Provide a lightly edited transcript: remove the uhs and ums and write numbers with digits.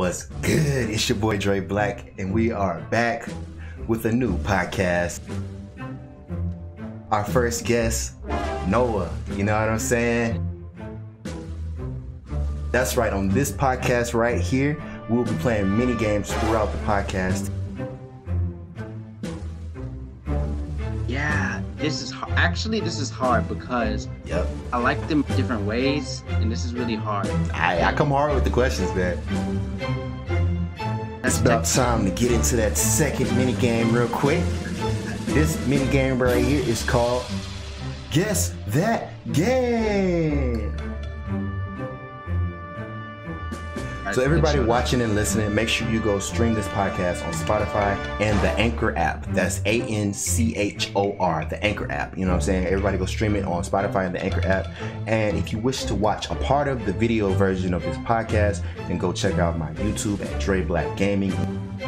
What's good? It's your boy Dre Black, and we are back with a new podcast. Our first guest, Noah. You know what I'm saying? That's right. On this podcast right here, we'll be playing mini games throughout the podcast. Yeah, this is hard because I like them different ways, and this is really hard. I come hard with the questions, man. It's about time to get into that second mini game real quick. This mini game right here is called Guess That Game. So everybody watching and listening, make sure you go stream this podcast on Spotify and the Anchor app. That's Anchor, the Anchor app. You know what I'm saying? Everybody go stream it on Spotify and the Anchor app. And if you wish to watch a part of the video version of this podcast, then go check out my YouTube at Dre Black Gaming.